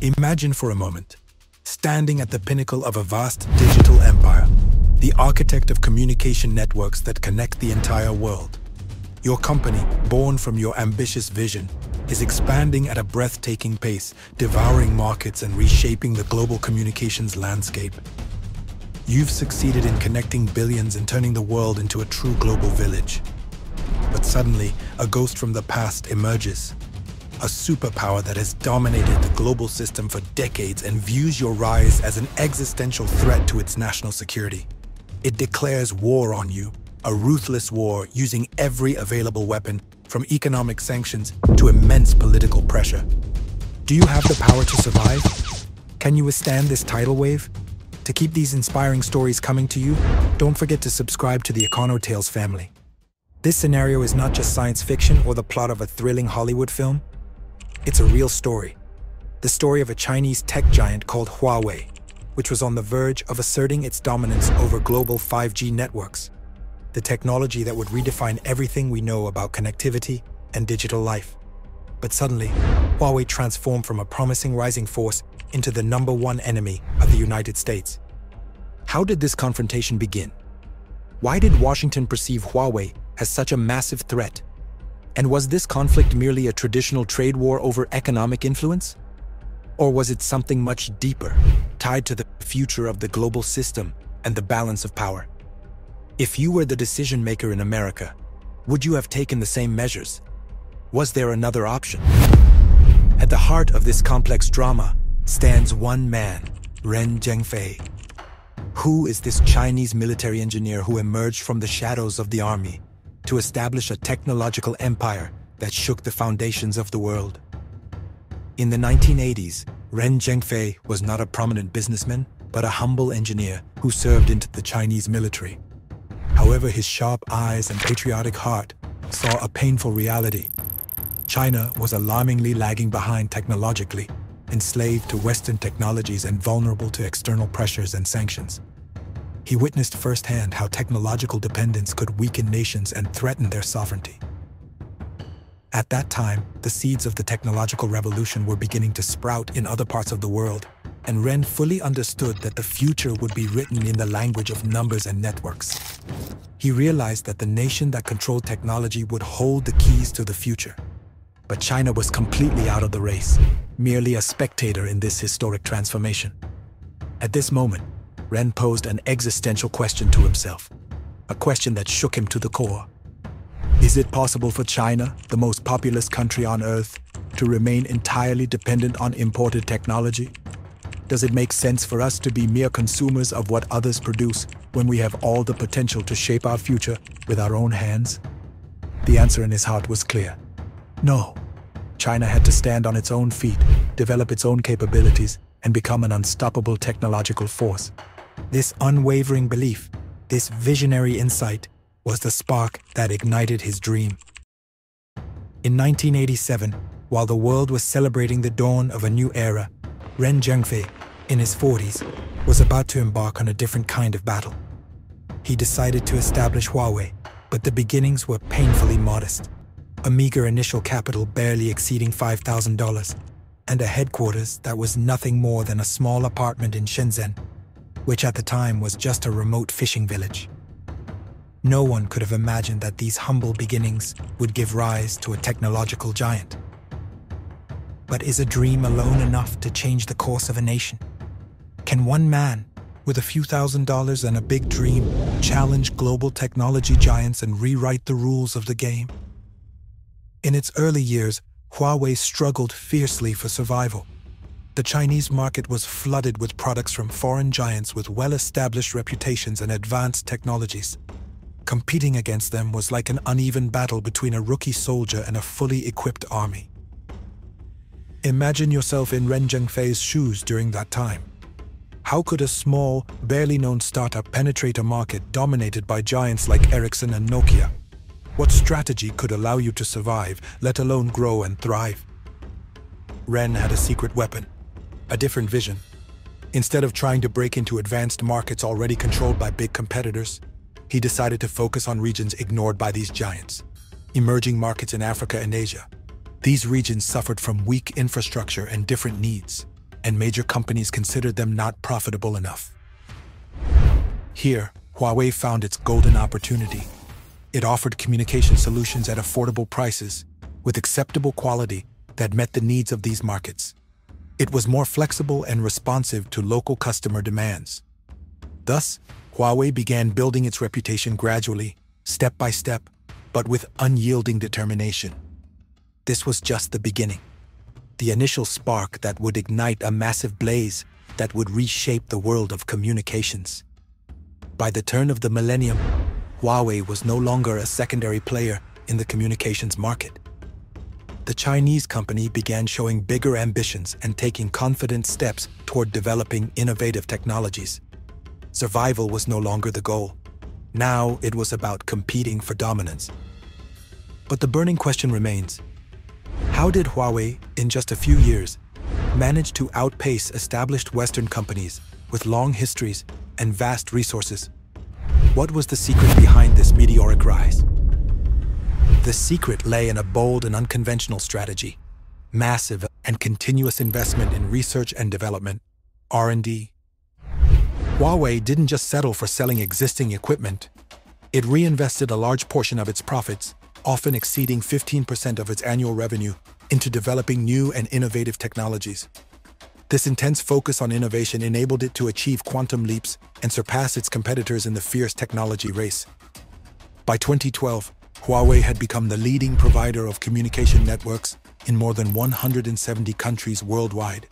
Imagine for a moment, standing at the pinnacle of a vast digital empire, the architect of communication networks that connect the entire world. Your company, born from your ambitious vision, is expanding at a breathtaking pace, devouring markets and reshaping the global communications landscape. You've succeeded in connecting billions and turning the world into a true global village. But suddenly, a ghost from the past emerges. A superpower that has dominated the global system for decades and views your rise as an existential threat to its national security. It declares war on you, a ruthless war using every available weapon, from economic sanctions to immense political pressure. Do you have the power to survive? Can you withstand this tidal wave? To keep these inspiring stories coming to you, don't forget to subscribe to the EconoTales family. This scenario is not just science fiction or the plot of a thrilling Hollywood film. It's a real story. The story of a Chinese tech giant called Huawei, which was on the verge of asserting its dominance over global 5G networks, the technology that would redefine everything we know about connectivity and digital life. But suddenly, Huawei transformed from a promising rising force into the #1 enemy of the United States. How did this confrontation begin? Why did Washington perceive Huawei as such a massive threat? And was this conflict merely a traditional trade war over economic influence? Or was it something much deeper, tied to the future of the global system and the balance of power? If you were the decision maker in America, would you have taken the same measures? Was there another option? At the heart of this complex drama stands one man, Ren Zhengfei. Who is this Chinese military engineer who emerged from the shadows of the army to establish a technological empire that shook the foundations of the world? In the 1980s, Ren Zhengfei was not a prominent businessman, but a humble engineer who served into the Chinese military. However, his sharp eyes and patriotic heart saw a painful reality. China was alarmingly lagging behind technologically, enslaved to Western technologies and vulnerable to external pressures and sanctions. He witnessed firsthand how technological dependence could weaken nations and threaten their sovereignty. At that time, the seeds of the technological revolution were beginning to sprout in other parts of the world, and Ren fully understood that the future would be written in the language of numbers and networks. He realized that the nation that controlled technology would hold the keys to the future. But China was completely out of the race, merely a spectator in this historic transformation. At this moment, Ren posed an existential question to himself, a question that shook him to the core. Is it possible for China, the most populous country on Earth, to remain entirely dependent on imported technology? Does it make sense for us to be mere consumers of what others produce when we have all the potential to shape our future with our own hands? The answer in his heart was clear. No. China had to stand on its own feet, develop its own capabilities, and become an unstoppable technological force. This unwavering belief, this visionary insight, was the spark that ignited his dream. In 1987, while the world was celebrating the dawn of a new era, Ren Zhengfei, in his 40s, was about to embark on a different kind of battle. He decided to establish Huawei, but the beginnings were painfully modest. A meager initial capital barely exceeding $5,000, and a headquarters that was nothing more than a small apartment in Shenzhen, which at the time was just a remote fishing village. No one could have imagined that these humble beginnings would give rise to a technological giant. But is a dream alone enough to change the course of a nation? Can one man, with a few $1,000s and a big dream, challenge global technology giants and rewrite the rules of the game? In its early years, Huawei struggled fiercely for survival. The Chinese market was flooded with products from foreign giants with well-established reputations and advanced technologies. Competing against them was like an uneven battle between a rookie soldier and a fully equipped army. Imagine yourself in Ren Zhengfei's shoes during that time. How could a small, barely known startup penetrate a market dominated by giants like Ericsson and Nokia? What strategy could allow you to survive, let alone grow and thrive? Ren had a secret weapon, a different vision. Instead of trying to break into advanced markets already controlled by big competitors, he decided to focus on regions ignored by these giants, emerging markets in Africa and Asia. These regions suffered from weak infrastructure and different needs. and major companies considered them not profitable enough. Here, Huawei found its golden opportunity. It offered communication solutions at affordable prices, with acceptable quality that met the needs of these markets. It was more flexible and responsive to local customer demands. Thus, Huawei began building its reputation gradually, step by step, but with unyielding determination. This was just the beginning, the initial spark that would ignite a massive blaze that would reshape the world of communications. By the turn of the millennium, Huawei was no longer a secondary player in the communications market. The Chinese company began showing bigger ambitions and taking confident steps toward developing innovative technologies. Survival was no longer the goal. Now it was about competing for dominance. But the burning question remains: how did Huawei, in just a few years, manage to outpace established Western companies with long histories and vast resources? What was the secret behind this meteoric rise? The secret lay in a bold and unconventional strategy, massive and continuous investment in research and development, R&D. Huawei didn't just settle for selling existing equipment. It reinvested a large portion of its profits, often exceeding 15% of its annual revenue, into developing new and innovative technologies. This intense focus on innovation enabled it to achieve quantum leaps and surpass its competitors in the fierce technology race. By 2012, Huawei had become the leading provider of communication networks in more than 170 countries worldwide.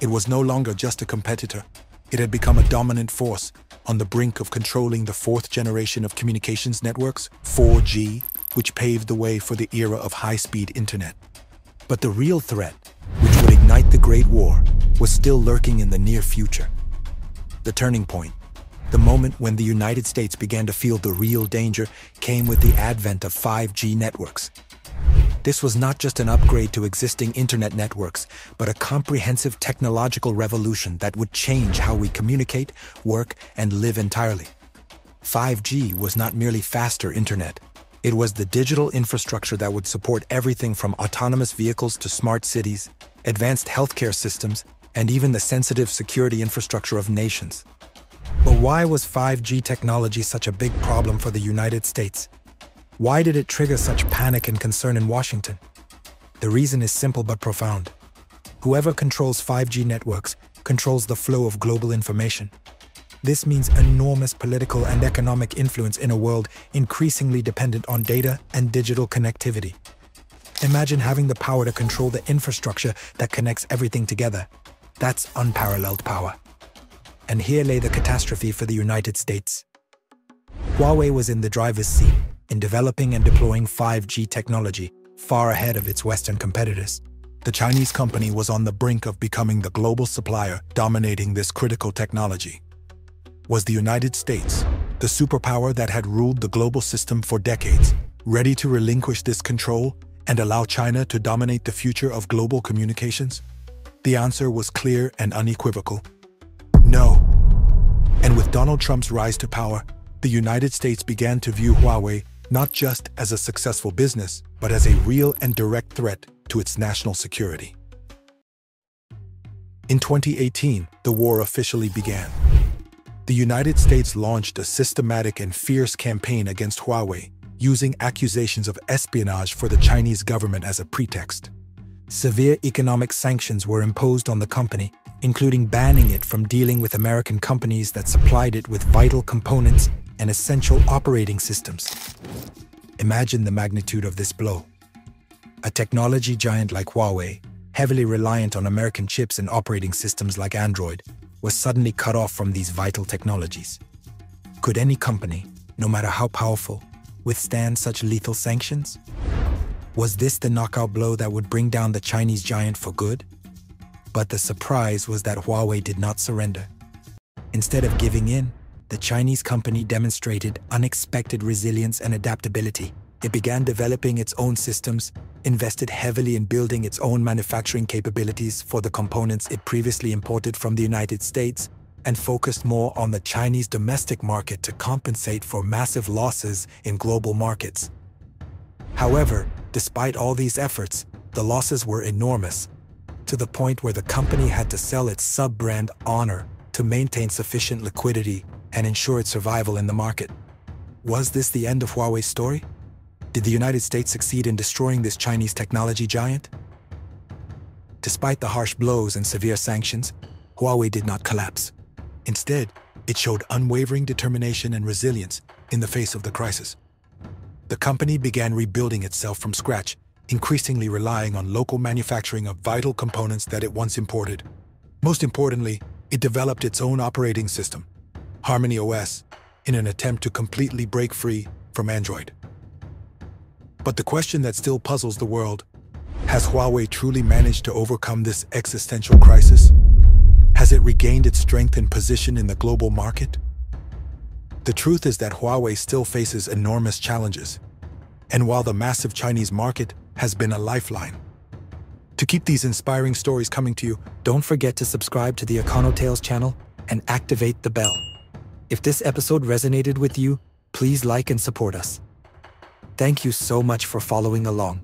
It was no longer just a competitor. It had become a dominant force on the brink of controlling the fourth generation of communications networks, 4G, which paved the way for the era of high-speed internet. But the real threat, which would ignite the Great War, was still lurking in the near future. The turning point, the moment when the United States began to feel the real danger, came with the advent of 5G networks. This was not just an upgrade to existing internet networks, but a comprehensive technological revolution that would change how we communicate, work, and live entirely. 5G was not merely faster internet. It was the digital infrastructure that would support everything from autonomous vehicles to smart cities, advanced healthcare systems, and even the sensitive security infrastructure of nations. But why was 5G technology such a big problem for the United States? Why did it trigger such panic and concern in Washington? The reason is simple but profound. Whoever controls 5G networks controls the flow of global information. This means enormous political and economic influence in a world increasingly dependent on data and digital connectivity. Imagine having the power to control the infrastructure that connects everything together. That's unparalleled power. And here lay the catastrophe for the United States. Huawei was in the driver's seat in developing and deploying 5G technology, far ahead of its Western competitors. The Chinese company was on the brink of becoming the global supplier dominating this critical technology. Was the United States, the superpower that had ruled the global system for decades, ready to relinquish this control and allow China to dominate the future of global communications? The answer was clear and unequivocal: no. And with Donald Trump's rise to power, the United States began to view Huawei not just as a successful business, but as a real and direct threat to its national security. In 2018, the war officially began. The United States launched a systematic and fierce campaign against Huawei, using accusations of espionage for the Chinese government as a pretext. Severe economic sanctions were imposed on the company, including banning it from dealing with American companies that supplied it with vital components and essential operating systems. Imagine the magnitude of this blow. A technology giant like Huawei, heavily reliant on American chips and operating systems like Android, was suddenly cut off from these vital technologies. Could any company, no matter how powerful, withstand such lethal sanctions? Was this the knockout blow that would bring down the Chinese giant for good? But the surprise was that Huawei did not surrender. Instead of giving in, the Chinese company demonstrated unexpected resilience and adaptability. It began developing its own systems, invested heavily in building its own manufacturing capabilities for the components it previously imported from the United States, and focused more on the Chinese domestic market to compensate for massive losses in global markets. However, despite all these efforts, the losses were enormous. to the point where the company had to sell its sub-brand Honor to maintain sufficient liquidity and ensure its survival in the market. Was this the end of Huawei's story? Did the United States succeed in destroying this Chinese technology giant? Despite the harsh blows and severe sanctions, Huawei did not collapse. Instead, it showed unwavering determination and resilience in the face of the crisis. The company began rebuilding itself from scratch, increasingly relying on local manufacturing of vital components that it once imported. Most importantly, it developed its own operating system, Harmony OS, in an attempt to completely break free from Android. But the question that still puzzles the world, has Huawei truly managed to overcome this existential crisis? Has it regained its strength and position in the global market? The truth is that Huawei still faces enormous challenges, and while the massive Chinese market has been a lifeline. To keep these inspiring stories coming to you, don't forget to subscribe to the EconoTales channel and activate the bell. If this episode resonated with you, please like and support us. Thank you so much for following along.